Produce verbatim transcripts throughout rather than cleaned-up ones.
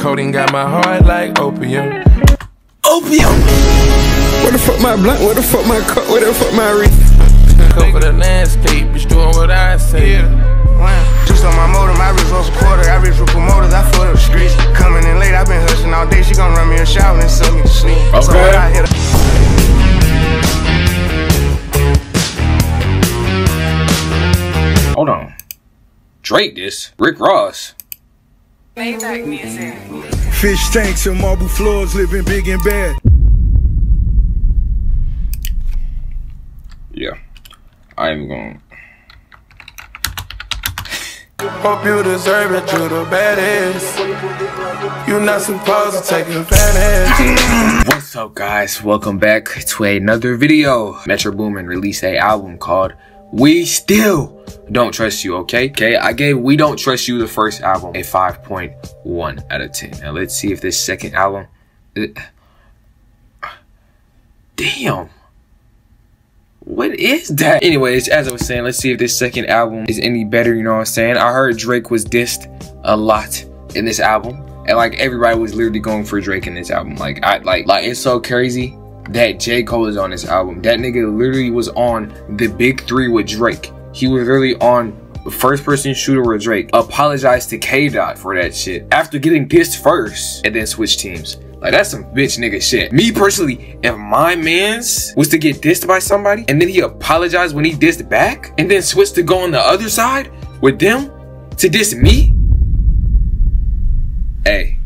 Codeine got my heart like opium. Opium! Where the fuck my blunt? Where the fuck my cup? Where the fuck my wreath? Over the landscape, bitch, doing what I say. Yeah. Just on my motor, my results a quarter. I reach for promoters, I flood up the streets. Coming in late, I've been hustling all day. She gon' run me a shower and send me to sleep. Okay. So when I hit her. Hold on. Drake this. Rick Ross. Fish tanks and marble floors, living big and bad. Yeah. I am going. Hope you deserve it, you're the baddest. You're not supposed to take advantage. What's up, guys? Welcome back to another video. Metro Boomin released an album called We Still Don't Trust You, okay? Okay, I gave We Don't Trust You, the first album, a five point one out of ten. Now, let's see if this second album... Damn. What is that? Anyways, as I was saying, let's see if this second album is any better, you know what I'm saying? I heard Drake was dissed a lot in this album. And, like, everybody was literally going for Drake in this album. Like, I like, like it's so crazy that J. Cole is on this album. That nigga literally was on the big three with Drake. He was literally on First Person Shooter with Drake. Apologized to K-Dot for that shit after getting dissed first and then switch teams. Like, that's some bitch nigga shit. Me personally, if my mans was to get dissed by somebody and then he apologized when he dissed back and then switched to go on the other side with them to diss me, hey,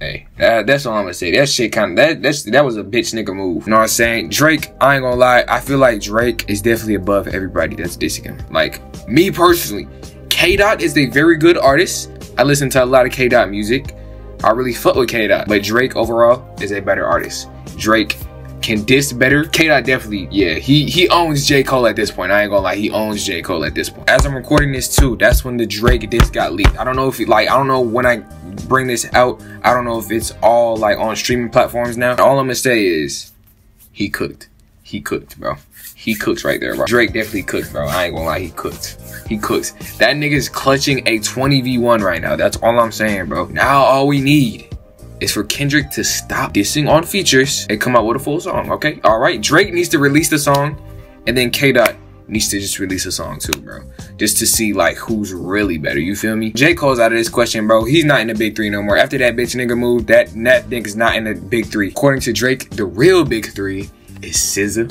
hey, that, that's all I'm gonna say. That shit kind of that that's that was a bitch nigga move. You know what I'm saying? Drake, I ain't gonna lie. I feel like Drake is definitely above everybody that's dissing him. Like, me personally, K-Dot is a very good artist. I listen to a lot of K-Dot music. I really fuck with K-Dot, but Drake overall is a better artist. Drake can diss better. K-Dot definitely, yeah, he he owns J. Cole at this point. I ain't gonna lie, he owns J. Cole at this point. As I'm recording this too, that's when the Drake diss got leaked. I don't know if it, like, I don't know when I bring this out. I don't know if it's all, like, on streaming platforms now. All I'm gonna say is, he cooked. He cooked, bro. He cooked right there, bro. Drake definitely cooked, bro. I ain't gonna lie, he cooked. He cooks. That nigga's clutching a twenty v one right now. That's all I'm saying, bro. Now all we need is for Kendrick to stop dissing on features and come out with a full song, okay? All right, Drake needs to release the song, and then K-Dot needs to just release a song too, bro. Just to see, like, who's really better, you feel me? J. Cole's out of this question, bro. He's not in the big three no more. After that bitch nigga moved, that, that nigga's not in the big three. According to Drake, the real big three is S Z A,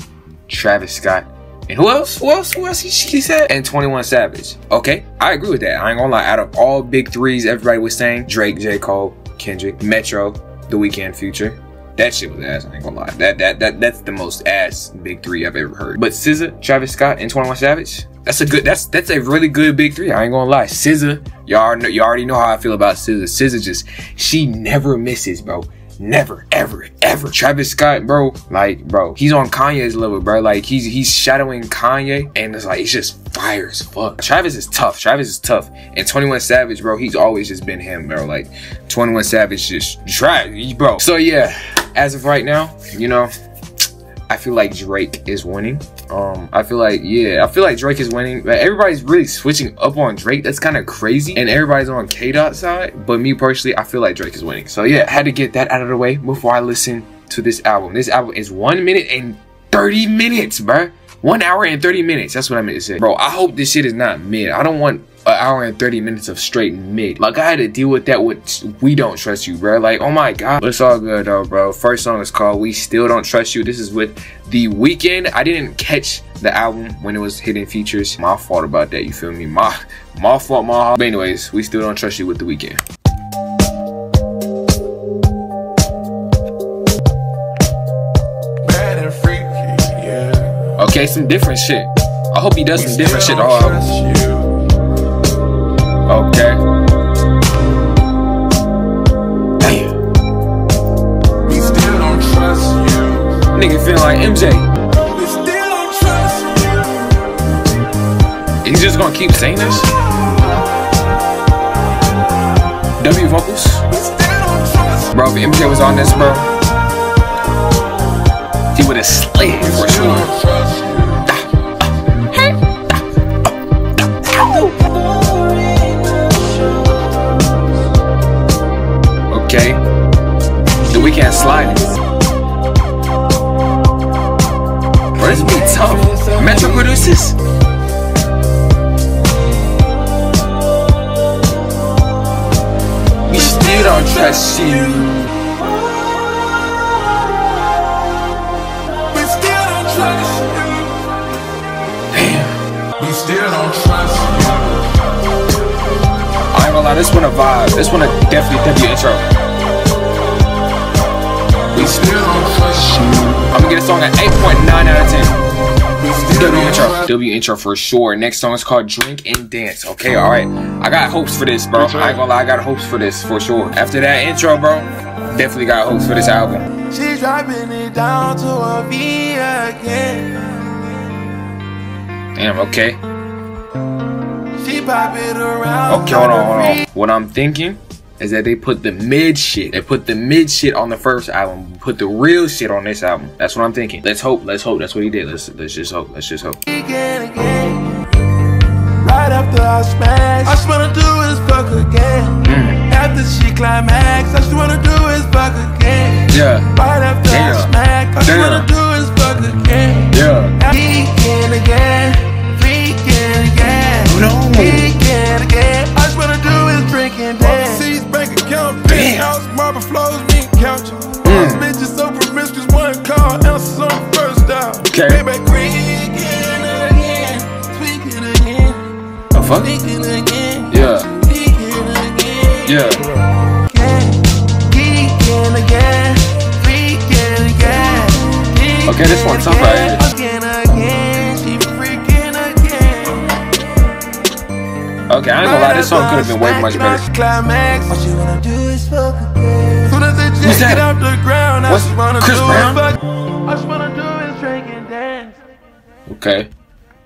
Travis Scott, and who else? Who else? Who else he, he said? And twenty-one Savage. Okay, I agree with that. I ain't gonna lie. Out of all big threes, everybody was saying Drake, J. Cole, Kendrick, Metro, The Weeknd, Future. That shit was ass. I ain't gonna lie. That that that that's the most ass big three I've ever heard. But S Z A, Travis Scott, and twenty-one Savage. That's a good. That's that's a really good big three. I ain't gonna lie. S Z A, y'all know, you already know how I feel about S Z A. S Z A just, she never misses, bro. Never, ever, ever. Travis Scott, bro, like, bro, he's on Kanye's level, bro. Like, he's he's shadowing Kanye, and it's like, it's just fire as fuck. Travis is tough. Travis is tough. And twenty-one Savage, bro, he's always just been him, bro. Like, twenty-one Savage just try, bro. So, yeah, as of right now, you know, I feel like Drake is winning. Um, I feel like, yeah, I feel like Drake is winning. Like, everybody's really switching up on Drake. That's kind of crazy. And everybody's on K-Dot side. But me personally, I feel like Drake is winning. So yeah, I had to get that out of the way before I listen to this album. This album is one minute and thirty minutes, bro. one hour and thirty minutes. That's what I meant to say. Bro, I hope this shit is not mid. I don't want an hour and thirty minutes of straight mid. Like, I had to deal with that with We Don't Trust You, bro. Like, oh my god. But it's all good though, bro. First song is called We Still Don't Trust You. This is with The Weeknd. I didn't catch the album when it was hitting features. My fault about that, you feel me? My my fault, my heart. But anyways, We Still Don't Trust You with The Weeknd. Okay, some different shit. I hope he does some different shit all album. Okay. Damn. We still don't trust you. Nigga feel like M J. We still don't trust you. He's just gonna keep saying this. W vocals. We still don't trust. Bro, if M J was on this, bro, he would have slayed for sure. M J, The Weeknd sliding. Bro, this be tough. Metro produces. We still don't trust you. Still don't trust you. I ain't gonna lie, this one a vibe. This one a definitely W intro. We still don't trust you. I'm gonna get a song at eight point nine out of ten. W intro. W intro for sure. Next song is called Drink and Dance. Okay, alright. I got hopes for this, bro. I ain't gonna lie, I got hopes for this for sure. After that intro, bro, definitely got hopes for this album. She's driving it down to a V again. Damn, okay. Okay, hold on, hold on. What I'm thinking is that they put the mid shit. They put the mid shit on the first album. Put the real shit on this album. That's what I'm thinking. Let's hope. Let's hope. That's what he did. Let's let's just hope. Let's just hope. Again, again. Right after I smash, I just wanna do is fuck again. Mm. After she climax, I just wanna do is fuck again. Yeah. Right after Damn. I smack, I just Damn. wanna do is fuck again. Yeah. Again, again. No. Again, again. I just wanna do is drink and dance. Seas break a count. Big house, marble flows, me couch. Those bitches so promiscuous, one call, ounces on the first down. Okay. Baby, green again, tweaking again. Oh, fuck. Tweaking again. Yeah. Tweaking again. Yeah. Geeking again. Freaking again. Okay, this one's tough right here. Okay, I ain't gonna lie, this song could have been way much better. What's that? What's Chris Brown? Okay.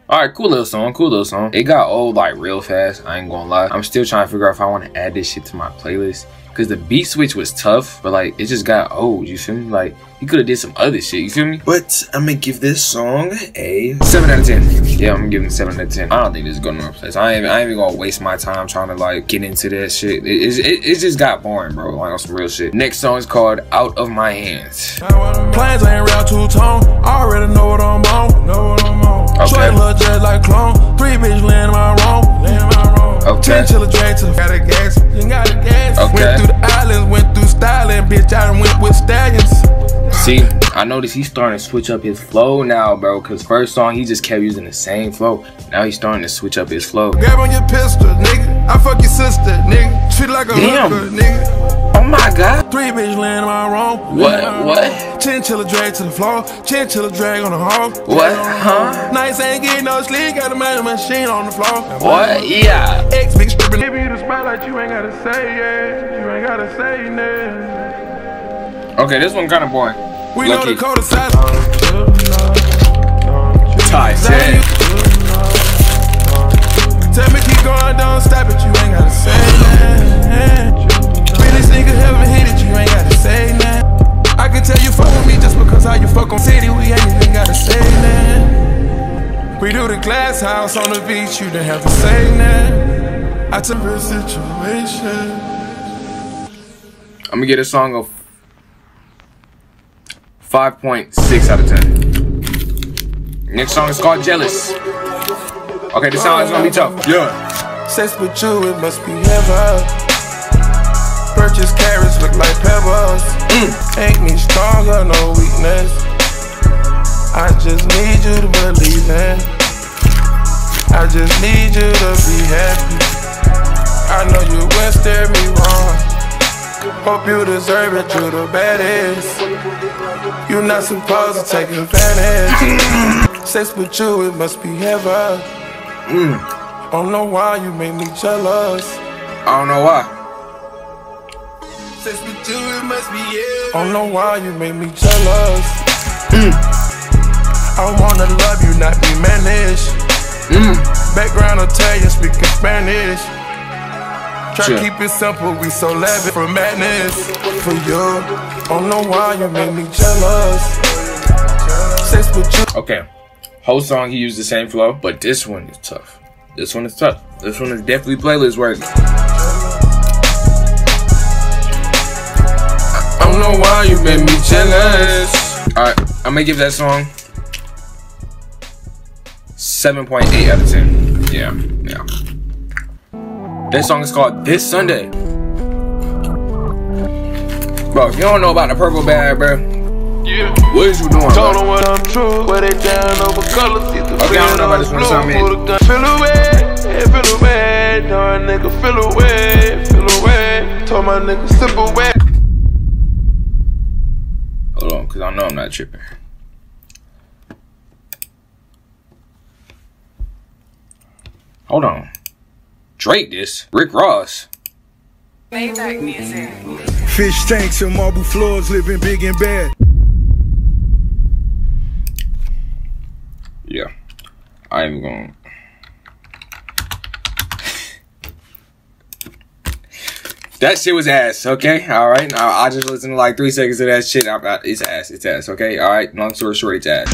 Alright, cool little song, cool little song. It got old like real fast, I ain't gonna lie. I'm still trying to figure out if I want to add this shit to my playlist. Because the beat switch was tough, but like, it just got old, you feel me? Like, you could have did some other shit, you feel me? But, I'm gonna give this song a seven out of ten. Yeah, I'm giving it seven out of ten. I don't think this is going to replace. I ain't, I ain't even going to waste my time trying to, like, get into that shit. It, it, it, it just got boring, bro. Like, on some real shit. Next song is called Out of My Hands. Plans ain't real two-tone. I already know what I'm on. Know what I'm on. Okay. Look just like clone. Three bitches laying in my room. Laying in my room. Okay. Ten chiller drinks. Got a gas. You got a gas. Okay. Went through the islands. Went through styling. Bitch, I done went with stallions. See, I noticed he's starting to switch up his flow now, bro. Cause first song he just kept using the same flow. Now he's starting to switch up his flow. Grab on your pistol, nigga. I fuck your sister, nigga. Treat like a hooker, nigga. Oh my god. Three bitches laying in my room. What? What? Chinchilla drag to the floor. Chinchilla drag on the hog. What? Huh? Nights ain't getting no sleep. Got a magic machine on the floor. What? Yeah. Ex big stripping. Give you the spotlight. You ain't gotta say yeah. You ain't gotta say nothing. Okay, this one kind of boring. We Lucky. know the code of silence. Ty said. Tell me keep going, don't stop it. You ain't gotta say that. Really nigga haven't hit it. You ain't gotta say that. I can tell you fuck with me just because how you fuck on city. We ain't even gotta say that. We do the glass house on the beach. You didn't have to say that. I took real situation. I'm gonna get a song of five point six out of ten. Next song is called Jealous. Okay, this song is gonna be tough. Yeah. Sex with you, it must be heaven. Purchase carrots look like pebbles. Ain't me stronger, no weakness. I just need you to believe in. I just need you to be happy. I know you won't steer me wrong. Hope you deserve it, you the baddest. You're not supposed to take advantage. Sex with you, it must be heaven. Mm. I don't know why you make me jealous. I don't know why. Sex with you, it must be heaven. I don't know why you make me jealous. Mm. I wanna love you, not be managed. Mm. Background Italian, speaking Spanish. Try to keep it simple, we so lavish from madness. For you, don't know why you made me jealous. Okay, whole song he used the same flow, but this one is tough. This one is tough. This one is definitely playlist worthy. know why you made me jealous. Alright, I'm gonna give that song seven point eight out of ten. Yeah, yeah. This song is called This Sunday. Bro, if you don't know about the purple bag, bro, yeah. What is you doing, bro? Okay, I don't know about this one, so I'm in. Feel away, feel away, darn nigga, feel away, feel away. Told my nigga, slip away. Hold on, because I know I'm not tripping. Hold on. Drake this? Rick Ross? Maybach music. Fish tanks and marble floors, living big and bad. Yeah. I am going. That shit was ass, okay? Alright. I, I just listened to like three seconds of that shit. I, I, it's ass. It's ass, okay? Alright. Long story short, it's ass.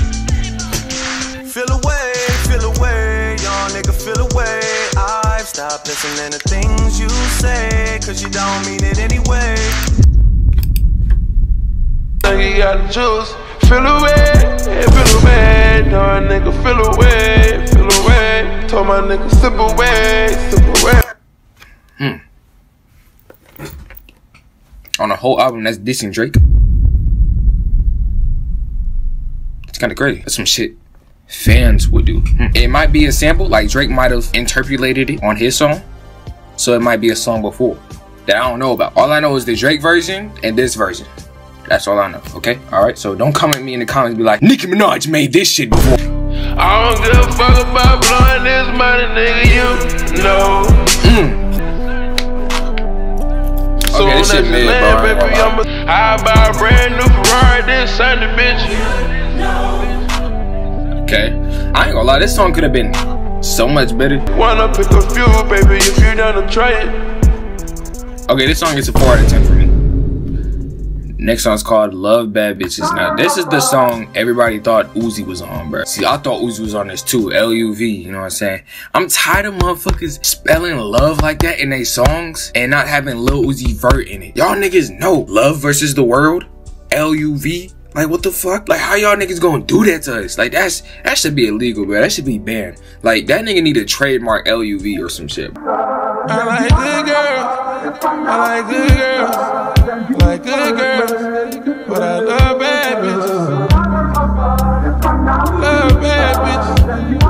Feel away, feel away, y'all nigga, feel away. I've stopped listening to things you say, cause you don't mean it anyway. You gotta choose. Feel away, feel away, darn nigga, feel away, feel away. Told my nigga, slip away, slip away. Hmm. On a whole album that's dissing Drake. It's kinda crazy. That's some shit fans would do. Hmm. It might be a sample, like Drake might have interpolated it on his song. So it might be a song before that I don't know about. All I know is the Drake version and this version. That's all I know, okay? Alright, so don't come at me in the comments and be like, Nicki Minaj made this shit before. I don't give a fuck about blowing this money, nigga, you know. Mm. Okay, so this shit made, bro. Baby, I'm a, I buy a brand new Ferrari this Sunday, bitch. Okay, I ain't gonna lie, this song could have been so much better. Wanna pick a few, baby, if you done try it. Okay, this song is a four out of ten for me. Next song's called Love Bad Bitches. Now, this is the song everybody thought Uzi was on, bro. See, I thought Uzi was on this too. L U V, you know what I'm saying? I'm tired of motherfuckers spelling love like that in their songs and not having Lil Uzi Vert in it. Y'all niggas know Love Versus the World, L U V. Like, what the fuck? Like, how y'all niggas gonna do that to us? Like, that's that should be illegal, bro. That should be banned. Like, that nigga need to trademark L U V or some shit. I like good girls. I like good girls. Like good girls, but I love bad bitches. Love bad bitches.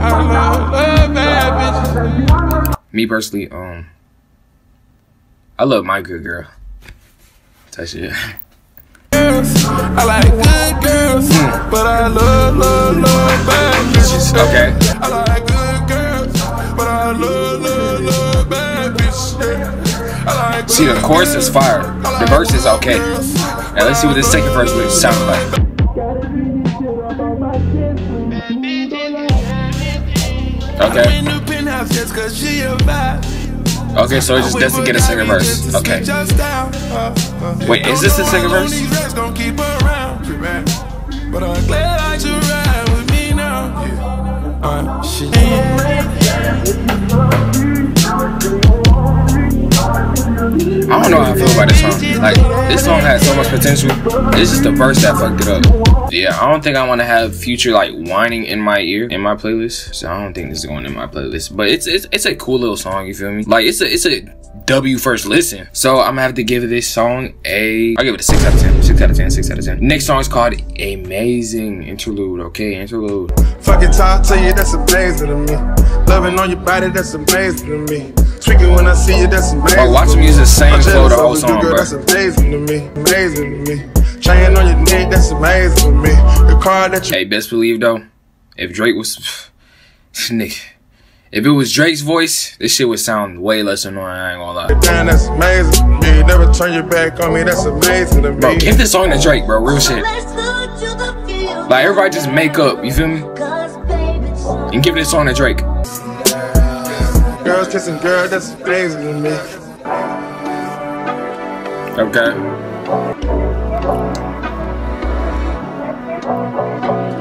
I love, love bad bitches. Me personally, um, I love my good girl. That's it. I like good girls, but I love, love, love bad bitches. Okay. I like good girls, but I love, love, love bad bitches. See, the chorus is fire. The verse is okay. Now let's see what this second verse would sound like. Okay. Okay, so it just doesn't get a second verse. Okay. Wait, is this the second verse? I don't know how I feel about this song. Like, this song has so much potential. It's just the verse that fucked it up. Yeah, I don't think I want to have Future like whining in my ear in my playlist. So I don't think this is going in my playlist. But it's it's it's a cool little song. You feel me? Like it's a it's a W first listen. So I'm gonna have to give this song a. I'll give it a six out of ten. Six out of ten. Six out of ten. Next song is called Amazing Interlude. Okay, interlude. Fucking talk to you, that's amazing to me. Loving on your body, that's amazing to me. Tweaking when I see you, that's amazing. Bro, watch me use the same flow the whole song, bro. That's amazing to me, amazing to me. Chain on your neck, that's amazing to me. The car that you. Hey, best believe though, if Drake was, nigga, if it was Drake's voice, this shit would sound way less annoying. I ain't gonna lie. Damn, that's amazing to me. Never turn your back on me. That's amazing to me. Bro, give this song to Drake, bro. Real shit. Like everybody just make up. You feel me? And give this song to Drake. Girls kissing girl, that's amazing to me. Okay.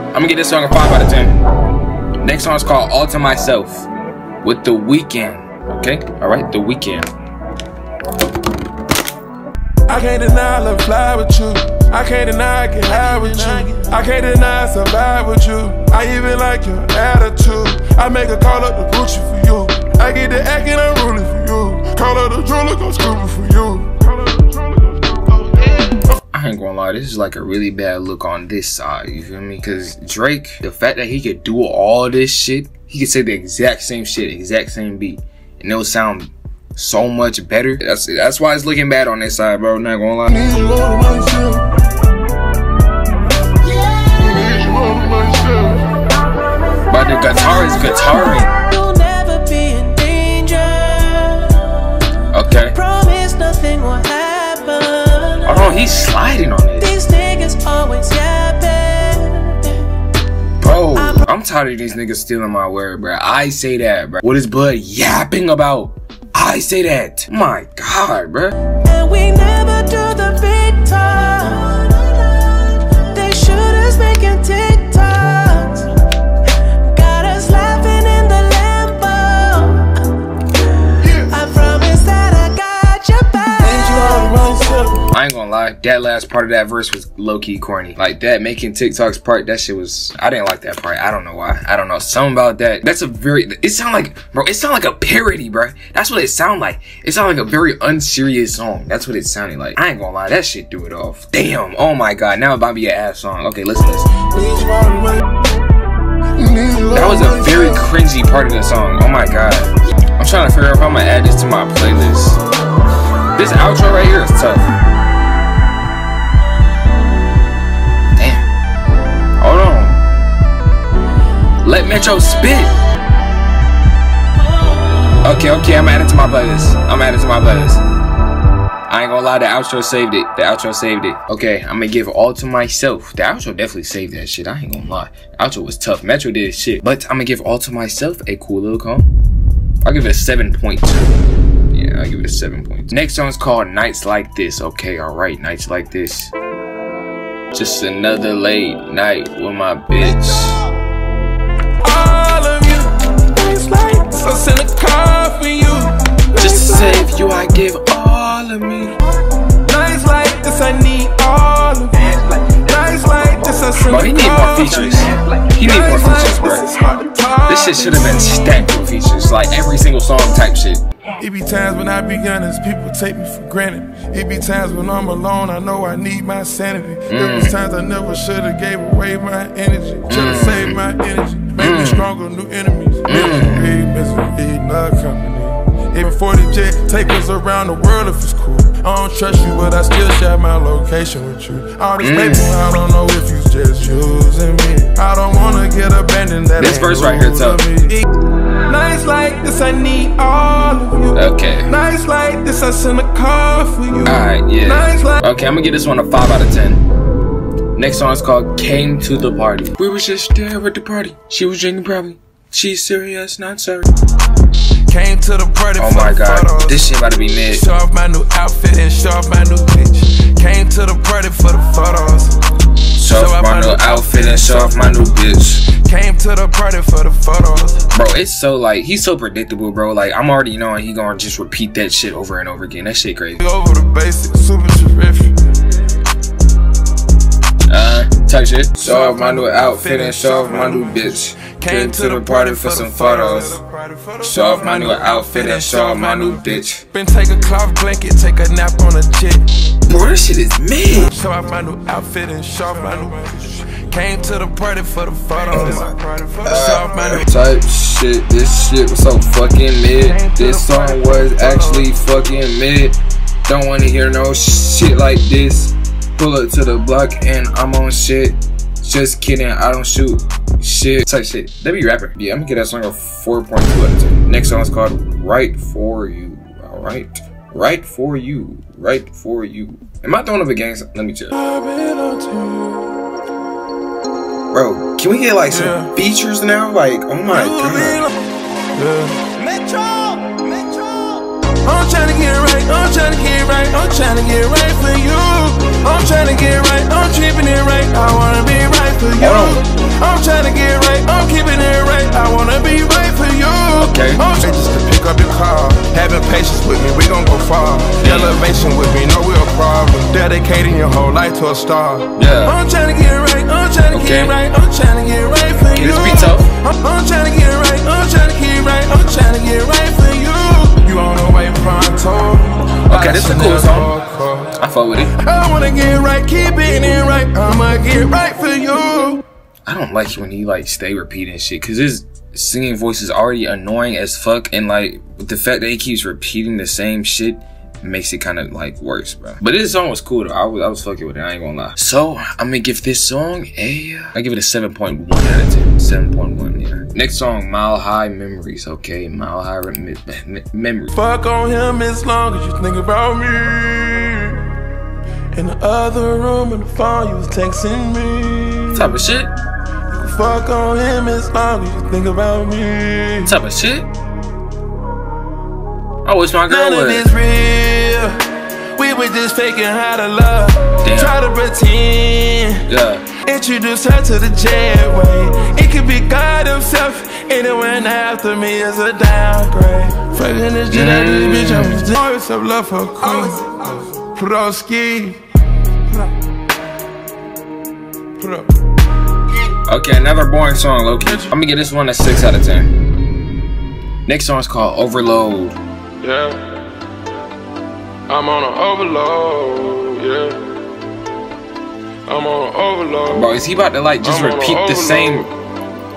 I'm gonna get this song a five out of ten. Next song is called All to Myself with The Weeknd. Okay? Alright, The Weeknd. I I can't deny I love fly with you. I can't deny I get high with you. I can't deny I survive with you. I even like your attitude. I make a call up to Gucci for you. I get the act and I'm ruling for you. Call up the jeweler, go scuba for you. I ain't gonna lie, this is like a really bad look on this side, you feel me? Cause Drake, the fact that he could do all this shit, he could say the exact same shit, exact same beat, and it'll sound so much better. That's that's why it's looking bad on this side, bro. Not gonna lie. Yeah. But the guitar is guitaring. You'll never be in danger. Okay. Promise nothing will happen. Oh, he's sliding on it. These niggas always yapping. Bro, I'm tired of these niggas stealing my word, bro. I say that, bro. What is Bud yapping about? I say that. My God, bruh. And we never do the big time. They shoot us making TikToks. Got us laughing in the Lambo. Yeah. I promise that I got your back. I ain't gonna lie, that last part of that verse was low-key corny. Like that making TikToks part, that shit was, I didn't like that part. I don't know why. I don't know. Something about that. That's a very, it sound like, bro, it sound like a parody, bro. That's what it sound like. It sound like a very unserious song. That's what it sounded like. I ain't gonna lie, that shit threw it off. Damn, oh my God, now it might be an ass song. Okay, listen to this. That was a very cringy part of the song. Oh my God. I'm trying to figure out if I'm gonna add this to my playlist. This outro right here is tough. Let Metro spit. Okay, okay, I'm adding to my playlist. I'm adding to my playlist. I ain't gonna lie, the outro saved it. The outro saved it. Okay, I'm gonna give all to myself. The outro definitely saved that shit. I ain't gonna lie. The outro was tough. Metro did shit. But I'm gonna give all to myself a cool little comb. I'll give it a seven point two. Yeah, I'll give it a seven point two. Next song's called Nights Like This. Okay, alright, Nights Like This. Just another late night with my bitch. So send a car for you. Just to save you, I give all of me. Nights like this, I need all of you. Nights like this, I send a car for you. Bro, he need more features. He need more features, bro. This shit should have been stacked with features. Like every single song type shit. It be times when I be honest, people take me for granted. It be times when I'm alone, I know I need my sanity. Mm. There was times I never should have gave away my energy. Mm. Should have saved my energy. Make mm. me stronger, new enemies. Mm. Hey, misery, love company. Even for the jet, take us around the world if it's cool. I don't trust you, but I still share my location with you. All this mm. paper, I don't know if you just using me. I don't want to get abandoned. That this verse right here, tough. Nights like this, I need all of you. Okay. Nights like this, I send a car for you. Alright, yeah. Nights like okay, I'm gonna give this one a five out of ten. Next song is called Came to the Party. We was just there at the party. She was drinking probably. She's serious, not sorry. Came to the party. Oh my God, photos. This shit about to be mid. Show off my new outfit and show off my new bitch. Came to the party for the photos. Show off my new outfit and show off my new bitch. Came to the party for the photos. Bro, it's so like, he's so predictable, bro. Like, I'm already knowing he gonna just repeat that shit over and over again. That shit crazy. Over the basics, super terrific. Uh, type shit. Show off my new outfit and show off my new bitch. Came to the party for some photos. Show off my new outfit and show off my new bitch. Been take a cloth blanket, take a nap on a jet. Bro, this shit is me. Show off my new outfit and show off my new bitch. Came to the party for the photos. Oh my uh, type shit, this shit was so fucking mid. This song was actually fucking mid. Don't wanna hear no shit like this. Pull up to the block and I'm on shit. Just kidding, I don't shoot shit. Type shit, that be rapper. Yeah, I'm gonna get that song a four point two out of ten. Next song is called Right For You. Alright. Right for you, right for you. Am I throwing up a gang? Let me check. Bro, can we get like some yeah. features now? Like, oh my God. Yeah. Metro, Metro. I'm trying to get right, I'm trying to get right, I'm trying to get right for you. I'm trying to get right, I'm keeping it right, I wanna be right for you. Oh. I'm trying to get right, I'm keeping it right, I wanna be right for you. Okay. I'm just to pick up your car. Having patience with me, we gon' go far. Elevation with me, no, we're a problem. dedicating your whole life to a star. Yeah. I'm trying to get it right, I'm trying to okay. get it right, I'm trying to get it right for you. This be tough. I'm, I'm trying to get it right, I'm trying to get it right, I'm trying to get it right for you. You on the way pronto. Okay, this is a cool song. I fuck with it. I wanna get it right, keep it in right, I'ma get it right for you. I don't like when he like stay repeating shit, cause his singing voice is already annoying as fuck, and like the fact that he keeps repeating the same shit makes it kind of like worse, bro. But this song was cool though. I was, I was fucking with it, I ain't gonna lie. So I'm gonna give this song a, I give it a seven point one out of ten. seven point one, yeah. Next song, Mile High Memories. Okay, Mile High me me Memories. Fuck on him as long as you think about me. In the other room in the phone, you was texting me. Type of shit. You fuck on him as long as you think about me. Type of shit. I wish my girl would. None of this real. We were just faking how to love. Damn. Try to pretend. Yeah. Introduce her to the J-way. It could be God himself. Anyone after me is a downgrade. Fucking this shit out of this bitch. I'm just always have love for Queen. Proski. Okay, another boring song, low key. I'm gonna give this one a six out of ten. Next song is called Overload. Yeah, I'm on an overload, yeah, I'm on an overload. Bro, is he about to like just I'm repeat the same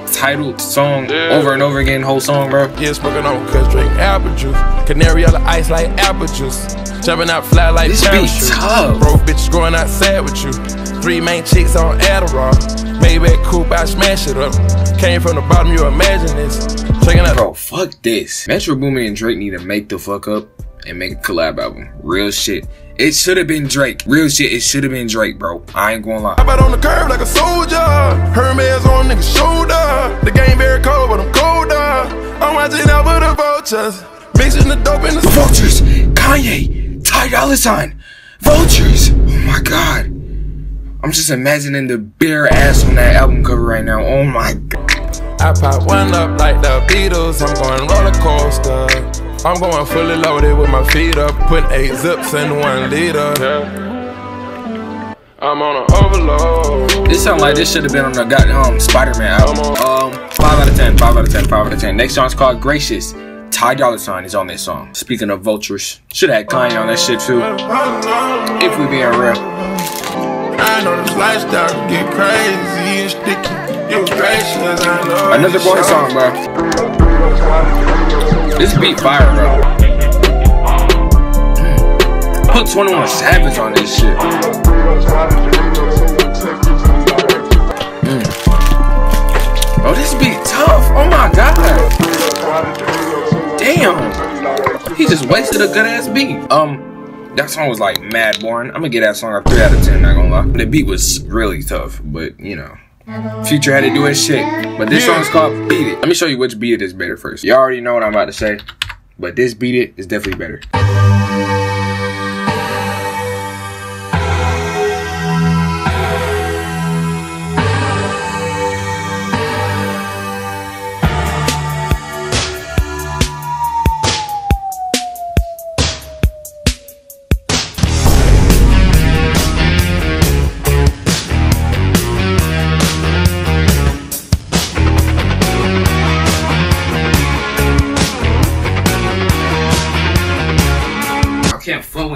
titled song yeah. over and over again, whole song, bro? Yeah, smoking on cuss, drink apple juice, canary on the ice like apple juice, jumping out fly like this parachute. Broke bitches going outside with you, three main chicks on Adderall, Maybach coupe, I smash it up, came from the bottom, you imagine this. Bro, fuck this. Metro Boomin and Drake need to make the fuck up and make a collab album. Real shit. It should have been Drake. Real shit. It should have been Drake, bro. I ain't gonna lie. I'm out on the curb like a soldier. Hermes on nigga's shoulder. The game very cold, but I'm colder. I'm watching out with the vultures. Mixing the dope in the vultures. Kanye, Ty Dolla $ign, vultures. Oh my god. I'm just imagining the bare ass on that album cover right now. Oh my god. I pop one up like the Beatles, I'm going roller coaster. I'm going fully loaded with my feet up, putting eight zips in one liter. Yeah. I'm on an overload. This sound like this should have been on the goddamn Spider-Man album. On, um, five out of ten, five out of ten, five out of ten. Next song's called Gracious. Ty Dolla $ign is on this song. Speaking of vultures, should have had Kanye on that shit too. If we being real. I know this lifestyle can get crazy and sticky. Another boy song, bro. This beat fire, bro. Put twenty-one Savage on this shit. Mm. Oh, this beat tough. Oh my god. Damn. He just wasted a good ass beat. Um. That song was like mad boring. I'm gonna get that song a three out of ten. Not gonna lie. The beat was really tough, but you know. Future had to do his shit, but this yeah. song's called Beat It. Let me show you which beat it is better first. You already know what I'm about to say, but this Beat It is definitely better.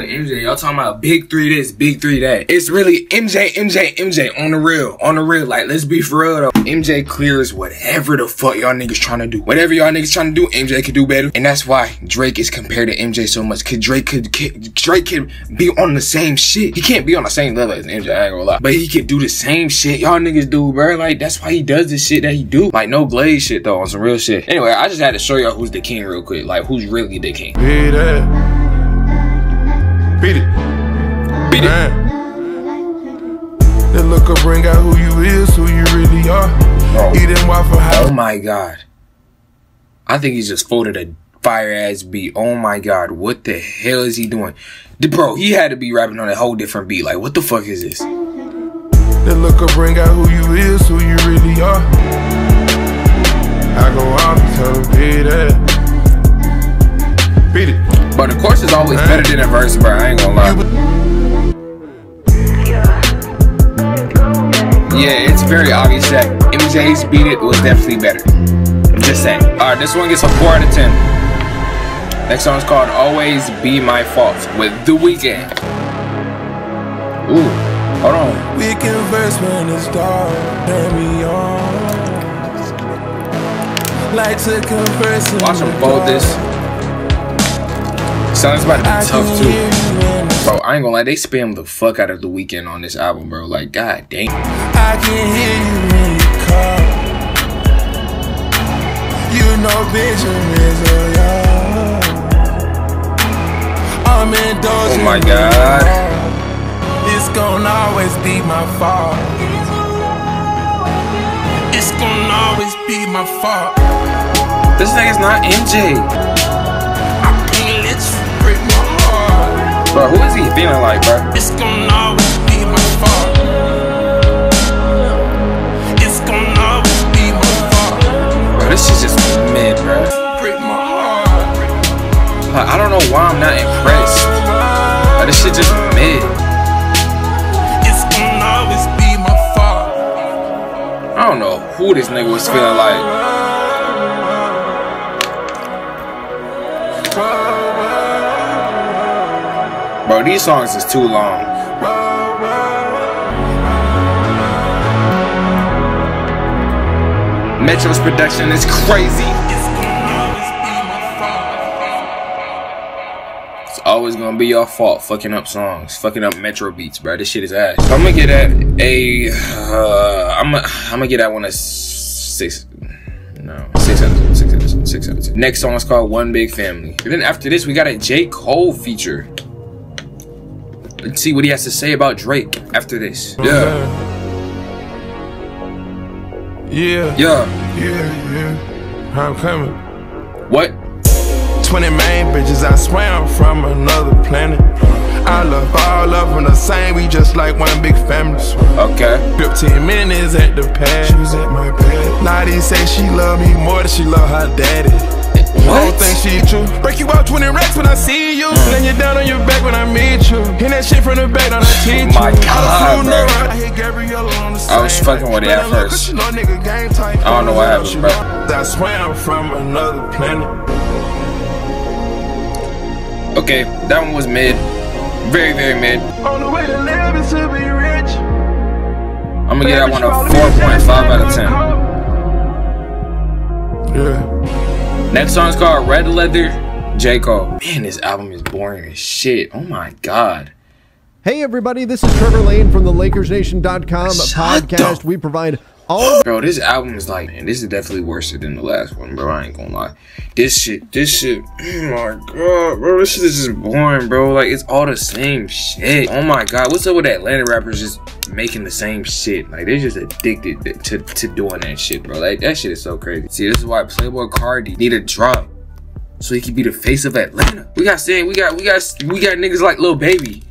M J, y'all talking about big three this, big three that. It's really M J, M J, M J on the real, on the real. Like, let's be for real though. M J clears whatever the fuck y'all niggas trying to do. Whatever y'all niggas trying to do, M J could do better. And that's why Drake is compared to M J so much. Cause Drake could, could Drake could be on the same shit. He can't be on the same level as M J, I ain't gonna lie. But he could do the same shit y'all niggas do, bro. Like, that's why he does this shit that he do. Like, no Glaze shit though, on some real shit. Anyway, I just had to show y'all who's the king real quick. Like, who's really the king. Hey, that. Beat it. Beat it. That look up, bring out who you is, who you really are. Bro. Eating waffle house. Oh my god. I think he just folded a fire ass beat. Oh my god. What the hell is he doing? Bro, he had to be rapping on a whole different beat. Like, what the fuck is this? That look up, bring out who you is, who you really are. I go out and tell you that. Beat it. But the course is always better than a verse, bro. I ain't gonna lie. yeah, it's very obvious that M J's Beat It was definitely better. I'm just saying. Alright, this one gets a four out of ten. Next song is called Always Be My Fault with The Weeknd. Ooh, hold on. We can verse when it's dark and we all like to converse. Watch them fold this. Sounds about to be tough too. Bro, I ain't gonna lie, they spam the fuck out of The Weeknd on this album, bro. Like, god dang. I can hear you when you call. You know vision is all yours. I'm indulging. Oh my god. It's gonna always be my fault. It's gonna always be my fault. This nigga's not M J. Bro, who is he feeling like, bro? It's gonna always be my fault. It's gonna always be my fault. Bro, this is just mid, bro. Break my heart. Like, I don't know why I'm not impressed. Like, this shit just mid. It's gonna always be my fault. I don't know who this nigga was feeling like. Bro, these songs is too long. Metro's production is crazy. It's always gonna be your fault fucking up songs, fucking up Metro beats, bro. This shit is ass. I'm gonna get at a, uh, I'm gonna, I'm gonna get at one a six. No, six out of six out of six out of ten. Next song is called One Big Family. And then after this, we got a J. Cole feature. Let's see what he has to say about Drake after this. Yeah. Yeah. Yeah. Yeah, yeah. I'm coming. What? twenty main bitches, I swear I'm from another planet. I love all of them the same, we just like one big family. Okay. fifteen minutes at the pad. She was at my bed. Lottie say she love me more than she love her daddy. I don't think she true. Break you out twenty racks when I see you. Then you're down on your back when I meet you. Hit that shit from the back on the teeth. Oh my god, bro. I was fucking with it at first. I don't know what happened, bro. I swear I'm from another planet. Okay, that one was mid. Very, very mid. On the way to live is to be rich. I'm gonna give that one a four point five out of ten. Yeah. Next song is called Red Leather, J. Cole. Man, this album is boring as shit. Oh my god. Hey everybody, this is Trevor Lane from the Lakers Nation dot com podcast. We provide all. Bro, this album is like, man, this is definitely worse than the last one, bro. I ain't gonna lie. This shit, this shit. Oh my god, bro, this shit is just boring, bro. Like, it's all the same shit. Oh my god, what's up with Atlanta rappers just making the same shit? Like, they're just addicted to, to doing that shit, bro. Like, that shit is so crazy. See, this is why Playboi Carti need a drop so he can be the face of Atlanta. We got saying we got we got we got niggas like Lil Baby,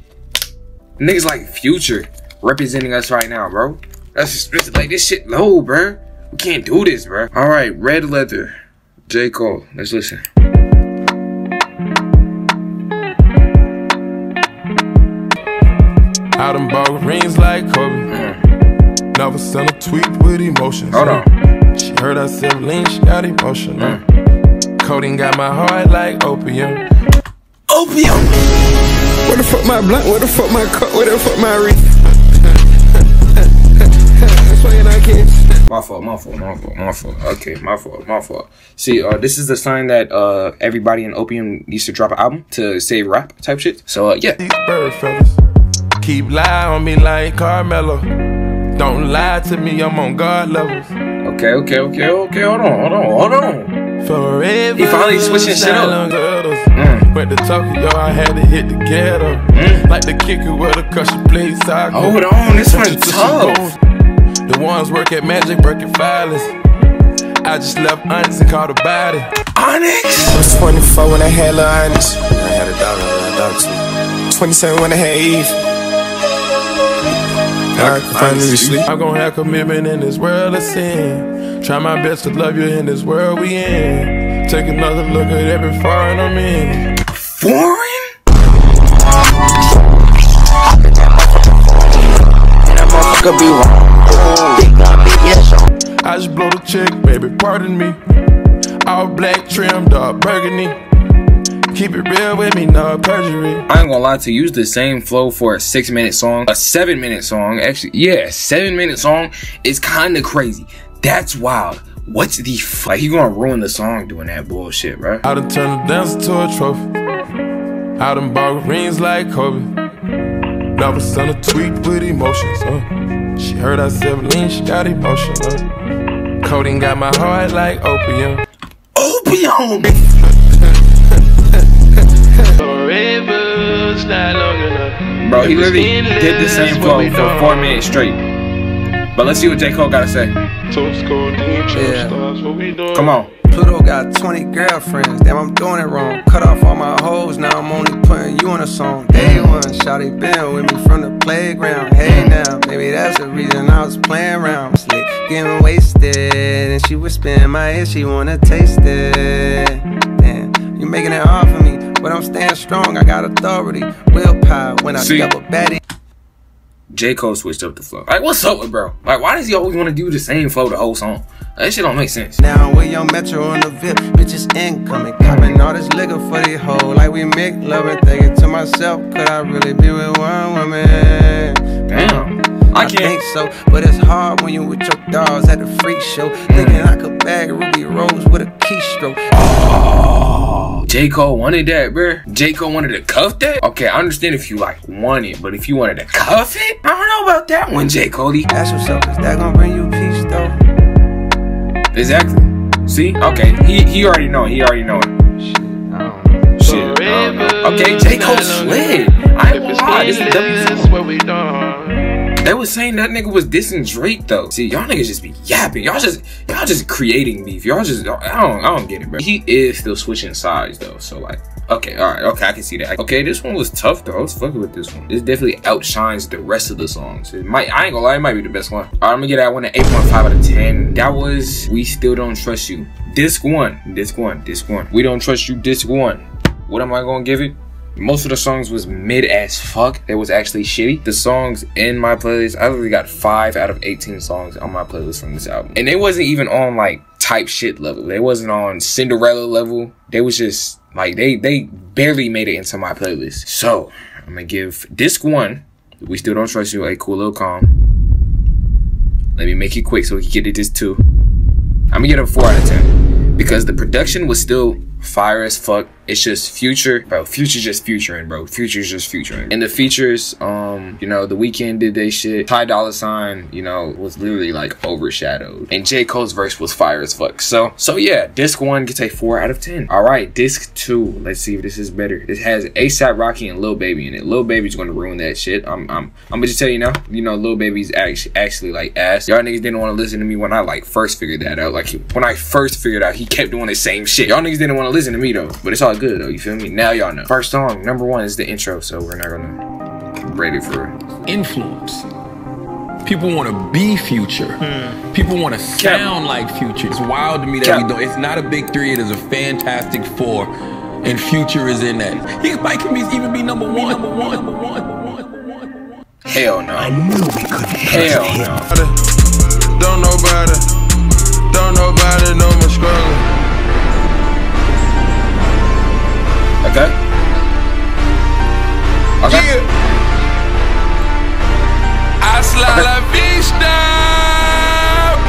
niggas like Future representing us right now, bro. That's just like this shit low, bro. We can't do this, bro. All right, Red Leather, J. Cole. Let's listen. I done bought rings like Kobe. Mm. Never sent a tweet with emotions. Hold on. She heard herself lean, she got emotional. Mm. Coding got my heart like opium. Opium! Where the fuck my blunt? Where the fuck my cup? Where the fuck my wreath? That's why you're not kidding. My fault, my fault, my fault, my fault. Okay, my fault, my fault. See, uh, this is the sign that uh, everybody in Opium needs to drop an album to save rap type shit. So, uh, yeah. These bird fellas keep lying on me like Carmelo. Don't lie to me, I'm on guard levels. Okay, okay, okay, okay, hold on, hold on, hold on. Forever he finally switching shit up. Mm. But the Tokyo, I had to hit the ghetto. Mm. Like the kicker with a cushion plate soccer. Hold on, this one's tough. The ones work at Magic, working violence. I just left Onyx and called a body. Onyx? I was twenty-four when I had Lil Onyx. I had a daughter, a daughter too. twenty-seven when I had Eve. I can finally sleep. I'm gonna have commitment in this world of sin. Try my best to love you in this world we in. Take another look at every foreign I'm in. Foreign? That motherfucker be wrong. I just blow the check, baby, pardon me. All black trimmed up burgundy. Keep it real with me, no perjury. I ain't gonna lie, to use the same flow for a six minute song, a seven minute song, actually, yeah, seven minute song is kinda crazy. That's wild. What's the f? Like, you gonna ruin the song doing that bullshit, bro. I done turned a dancer to a trophy. I done bought rings like Kobe. Now the son a tweet with emotions, huh? She heard I said lean, she got emotion, huh? Coding got my heart like opium. Opium! Bro, he literally did the same flow for four minutes straight. But let's see what J. Cole gotta say. Yeah. Come on. Pluto got twenty girlfriends, damn I'm doing it wrong. Cut off all my hoes, now I'm only putting you in a song. Day one, shawty been with me from the playground. Hey now, maybe that's the reason I was playing around. Slick, getting wasted, and she whispering in my ear, she wanna taste it. Damn, you making it hard for me, but I'm staying strong, I got authority. Willpower when I step a baddie. J. Cole switched up the flow. Like, what's up with bro? Like, why does he always want to do the same flow the whole song? Like, that shit don't make sense. Now we young Metro in the V I P, bitches incoming, copping all this liquor for the hoe. Like we make love and thinking to myself, could I really be with one woman? Damn, I, I can't think so, but it's hard when you with your dogs at the freak show, mm. thinking I could bag Ruby Rose with a keystroke. Oh. J. Cole wanted that, bruh. J. Cole wanted to cuff that? Okay, I understand if you, like, want it, but if you wanted to cuff it? I don't know about that one, J. Cole. Ask yourself, is that gonna bring you peace, though? Exactly. See? Okay, he, he already know it. He already know it. Shit, I don't know. Shit, I don't know. Okay, J. Cole slid. I ain't gonna lie, this is W four. They was saying that nigga was dissing Drake, though. See, y'all niggas just be yapping. Y'all just... Y'all just creating beef. Y'all just, I don't, I don't get it, bro. He is still switching sides though, so like, okay, all right, okay, I can see that. Okay, this one was tough though. I was fucking with this one. This definitely outshines the rest of the songs. It might, I ain't gonna lie, it might be the best one. All right, I'm gonna get that one an eight point five out of ten. That was We Still Don't Trust You. Disc one, disc one, disc one. We Don't Trust You, disc one. What am I gonna give it? Most of the songs was mid as fuck. That was actually shitty. The songs in my playlist, I literally got five out of eighteen songs on my playlist from this album. And they wasn't even on like type shit level. They wasn't on Cinderella level. They was just like, they, they barely made it into my playlist. So I'm gonna give disc one, We Still Don't Trust You, a cool little calm. Let me make it quick so we can get to disc two. I'm gonna get a four out of ten because the production was still fire as fuck. It's just Future, bro. Future just futuring, bro. Future's just futuring. And the features, um, you know, The Weeknd did they shit. Ty Dolla $ign, you know, was literally like overshadowed. And J. Cole's verse was fire as fuck. So, so yeah, disc one gets a four out of ten. All right, disc two. Let's see if this is better. It has A$AP Rocky and Lil Baby in it. Lil Baby's gonna ruin that shit. I'm, I'm, I'm gonna just tell you now. You know, Lil Baby's actually, actually like ass. Y'all niggas didn't want to listen to me when I like first figured that out. Like when I first figured out, he kept doing the same shit. Y'all niggas didn't want to listen to me though. But it's all good though, you feel me? Now y'all know. First song, number one is the intro, so we're not gonna rate it for influence. People want to be Future. Mm. People want to sound like Future. It's wild to me that Cap. we don't. It's not a big three. It is a fantastic four, and Future is in that. He might can even be number one. Number one. Number one. Hell no. I knew we couldn't. Hell no. Don't nobody. Don't nobody know my struggle. Okay. Okay. Yeah. Asla okay. La vista,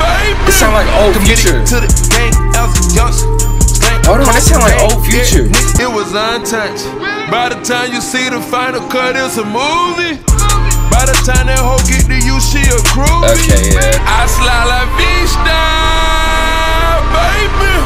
baby. It sound like old Future. To the gang, hold on, it sound like old Future. Yeah, it was untouched. By the time you see the final cut, it's a movie. By the time that hoe get to you, she a groovy. Okay, yeah. Asla la vista, baby.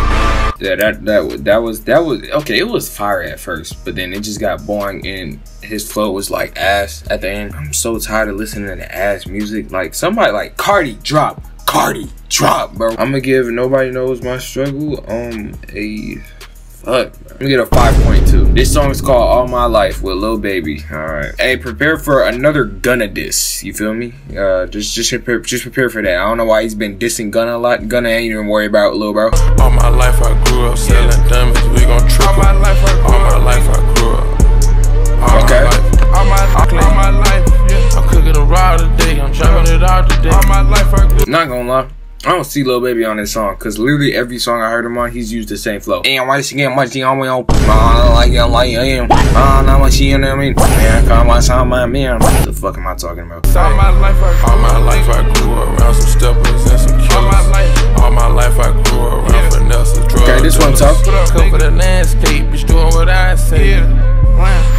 Yeah, that that that was that was okay. It was fire at first, but then it just got boring, and his flow was like ass at the end. I'm so tired of listening to ass music. Like somebody like Carti, drop Carti, drop, bro. I'm gonna give Nobody Knows My Struggle um a fuck. Bro. I'm gonna get a five point two. This song is called All My Life with Lil Baby. All right, hey, prepare for another Gunna diss. You feel me? Uh, just just prepare, just prepare for that. I don't know why he's been dissing Gunna a lot. Gunna ain't even worried about Lil bro. All my life I. Up selling diamonds, we gon' trip. All my life I grew up. All my life I grew up. All okay. All my life, all my life, yeah. I'm cooking a ride today, I'm driving it out today. All my life I grew up. Not gonna lie, I don't see Lil Baby on this song, because literally every song I heard him on, he's used the same flow. And why she get much the only on like I like I am. I know what she and I mean. Man, come my sound my man. What the fuck am I talking about? All my life I all my life I grew around some steppers and some killers. All my life, all my life I grew around Vanessa drugs. Okay, this one tough. Cover the landscape, bitch doing what I say.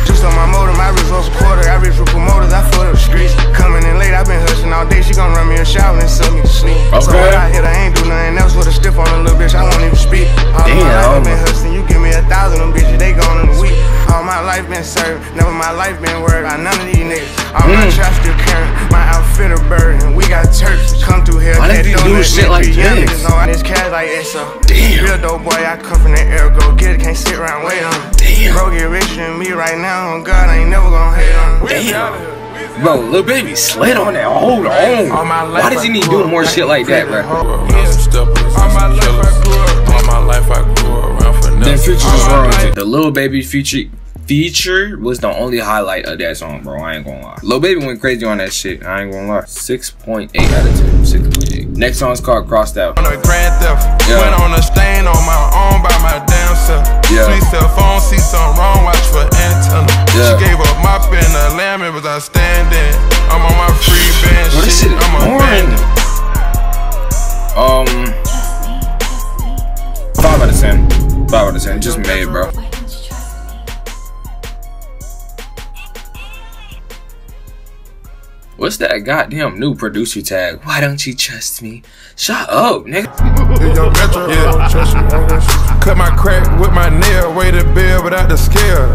Just on my motor, my results a quarter. I reach for promoters, I flood up streets. Coming in late, I've been hustling all day. She gon' run me a shower and sell me to sleep. Okay. So when I hit, I ain't do nothing else with a stiff on a little bitch. I won't even speak. All damn. My life I've been hustling. You give me a thousand of them bitches, they gone in a week. All my life been served, never my life been worried. I none of these niggas. All mm. my trash still current, my outfit a bird. And we got Turks come through here. Why did you do shit like this? On this cat like S O. Damn. Real dope boy, I come from the air, go get it. Can't sit around wait on. Damn. Bro get richer than me right now. On God, I ain't never gonna hate on. Damn. Bro, Lil Baby slid on that. Hold on. Why does he need to do more shit like that, bro? Then Future was wrong. The Lil Baby feature feature was the only highlight of that song, bro. I ain't gonna lie. Lil Baby went crazy on that shit. I ain't gonna lie. six point eight out of ten. six point eight. Next song's called Crossed Out. On a grand theft. Yeah. Went on a stain on my own by my damn self. Yeah. Sweet cell phone, see something wrong, watch for antenna. Yeah. She gave up my pen, a lamb, it was outstanding. I'm on my free band. What shit. Is it? I'm a bandit. Um. five out of ten. five out of ten. Just made, bro. What's that goddamn new producer tag? Why don't you trust me? Shut up, nigga. Cut my crack with my nail, way to bed without the scare.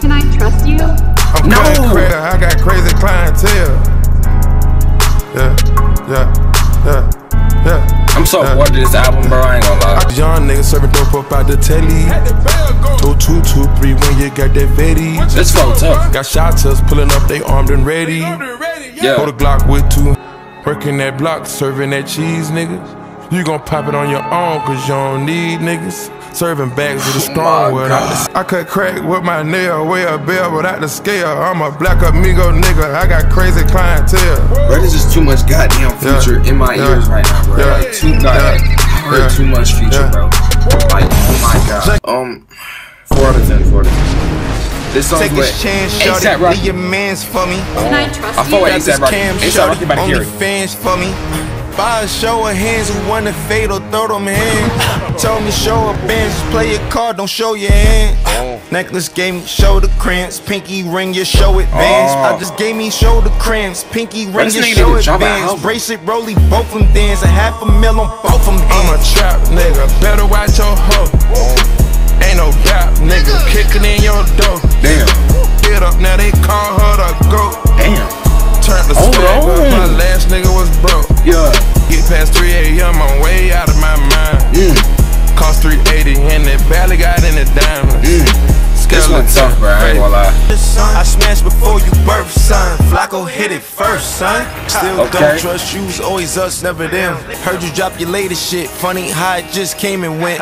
Can I trust you? I'm no. Crazy, I got crazy clientele. Yeah, yeah, yeah, yeah. I'm so bored of this album, bro. I ain't gonna lie. Young nigga serving dope up out the telly. Two, two, two, three, when you got that Betty. This fucked up. Got shotters pulling up, they armed and ready. Yeah. Hold a Glock with two. Working that block, serving that cheese, niggas. You gon' pop it on your own, cause you don't need niggas. Serving bags with a strong word. I, I cut crack with my nail, weigh a bell without the scale. I'm a black amigo nigga, I got crazy clientele. Bro, this is too much goddamn Future yeah. in my yeah. ears right now, bro. Yeah. Like, too, yeah. like, I heard yeah. too much Future, yeah. bro. Like, oh my god. Um, four out of ten, four out of ten. This song's take with A$AP Rocky. Be your mans for me. Oh. Can I trust I you? I fought A$AP Rocky. A$AP Rocky about to hear it. Fans for me. By a show of hands, who won the fatal, throw them hands. Told me show a band, just play your card, don't show your hand. Oh. Necklace gave me shoulder cramps, pinky ring your show advance. Oh. I just gave me shoulder cramps, pinky ring your show advance. Bracelet, rollie, both of them dance, a half a mil on both of them. I'm a trap nigga, better watch your hoe. Oh. Ain't no rap nigga, kicking in your door. Damn. Get up now, they call her the goat. Damn. Turned the spot, my last nigga was broke. Yeah. Get past three A M, I'm way out of my mind. Mm. Cost three eighty and that barely got in the diamond. Mm. This one's tough, bro. I ain't gonna lie. I smashed before you birth, son. Flacco hit it first, son. Still okay. Don't trust you, always us, never them. Heard you drop your latest shit. Funny how it just came and went.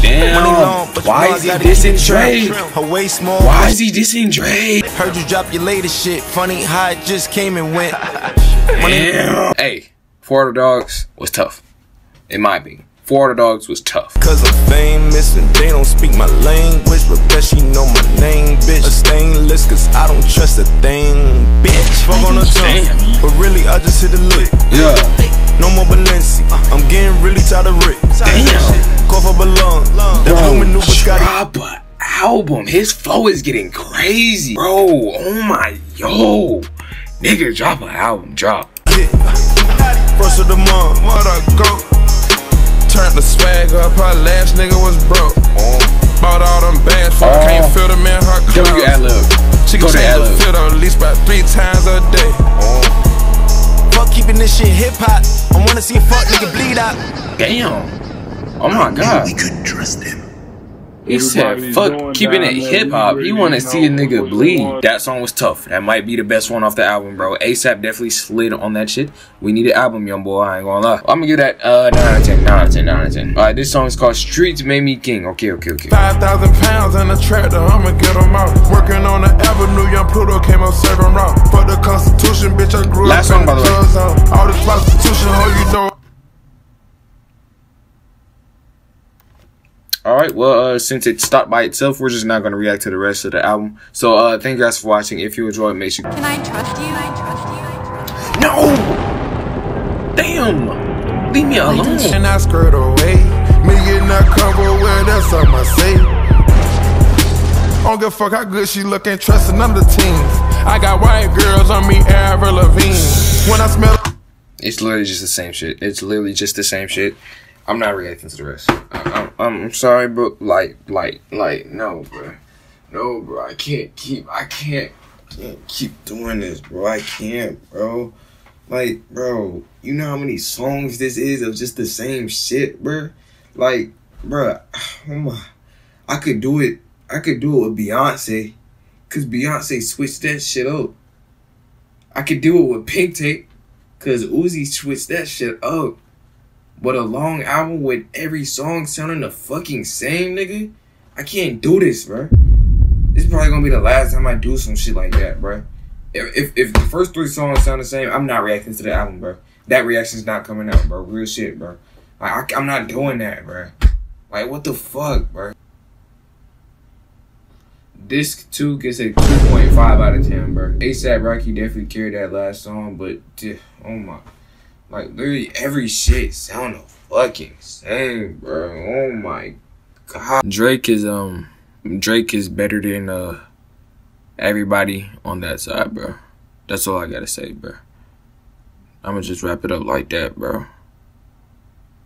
Damn. Long, why is he dissing Drake? Why is he dissing Drake? Heard you drop your latest shit. Funny how it just came and went. Damn. Hey, four of the dogs was tough. In my opinion. Four of the dogs was tough. Cause I'm famous and they don't speak my language. But bet she know my name, bitch. A stainless, cause I don't trust a thing, bitch. Fuck on the tongue. But really, I just hit the lick. Yeah. No more Balenci, I'm getting really tired of Rick. Damn. Call for Balloon. Bro, drop an album. His flow is getting crazy. Bro, oh my, yo. Nigga, drop an album, drop. First of the month, what a goat. Turned the swag up, her last nigga was broke. Bought all them bags, for I can't feel them in her clothes. She can change the filter at least about three times a day. Keeping this shit hip hop. I wanna see a fuck nigga bleed out. Damn. Oh my god. We couldn't trust him. He said, fuck keeping it hip-hop. You want to see a nigga bleed. That song was tough. That might be the best one off the album, bro. A$AP definitely slid on that shit. We need an album, young boy. I ain't gonna lie. I'm gonna give that uh, nine out of ten. nine out of ten. nine out of ten. Alright, this song is called Streets Made Me King. Okay, okay, okay. five thousand pounds in a tractor. I'm gonna get them out. Working on the avenue. Young Pluto came up serving rock. Fuck the Constitution, bitch. I grew up. Last song, by the way. All this prostitution, oh, you know. Alright, well, uh, since it stopped by itself, we're just not going to react to the rest of the album. So, uh, thank you guys for watching. If you enjoyed, make sure... Can I trust you? Can I trust you? No! Damn! Leave me alone! And I skirt away. Me and I cover where that's all I say. I don't give a fuck how good she looking, trusting none of the teens. I got white girls on me, Avril Lavigne. When I smell... It's literally just the same shit. It's literally just the same shit. I'm not reacting to the rest. I, I, I'm sorry, bro. Like, like, like, no, bro. No, bro. I can't keep, I can't, can't keep doing this, bro. I can't, bro. Like, bro, you know how many songs this is of just the same shit, bro? Like, bro, oh my, I could do it. I could do it with Beyonce, because Beyonce switched that shit up. I could do it with Pink Tape, because Uzi switched that shit up. But a long album with every song sounding the fucking same, nigga? I can't do this, bro. This is probably gonna be the last time I do some shit like that, bro. If, if if the first three songs sound the same, I'm not reacting to the album, bro. That reaction's not coming out, bro. Real shit, bro. Like, I, I'm not doing that, bro. Like, what the fuck, bro? Disc two gets a two point five out of ten, bro. A$AP Rocky definitely carried that last song, but, oh my... Like, literally every shit sound the fucking same, bro. Oh my god. Drake is um Drake is better than uh everybody on that side, bro. That's all I gotta say, bro. I'ma just wrap it up like that, bro.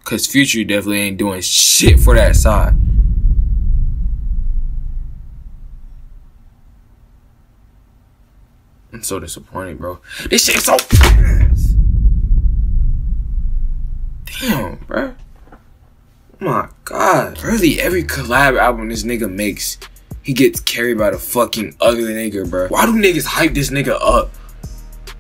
Cause Future definitely ain't doing shit for that side. I'm so disappointed, bro. This shit's so fast. Damn, bro. Oh my god. Really, every collab album this nigga makes, he gets carried by the fucking ugly nigga, bro. Why do niggas hype this nigga up?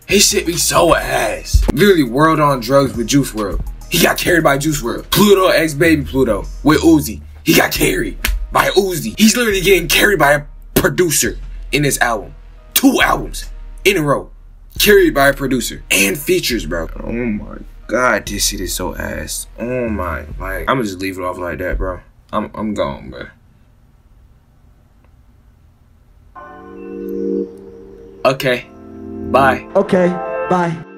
His shit be so ass. Literally, World on Drugs with Juice world. He got carried by Juice world. Pluto X Baby Pluto with Uzi. He got carried by Uzi. He's literally getting carried by a producer in this album. Two albums in a row. Carried by a producer. And features, bro. Oh my god. God, this shit is so ass. Oh my, like, I'ma just leave it off like that, bro. I'm I'm gone, bro. Okay, bye. Okay, bye.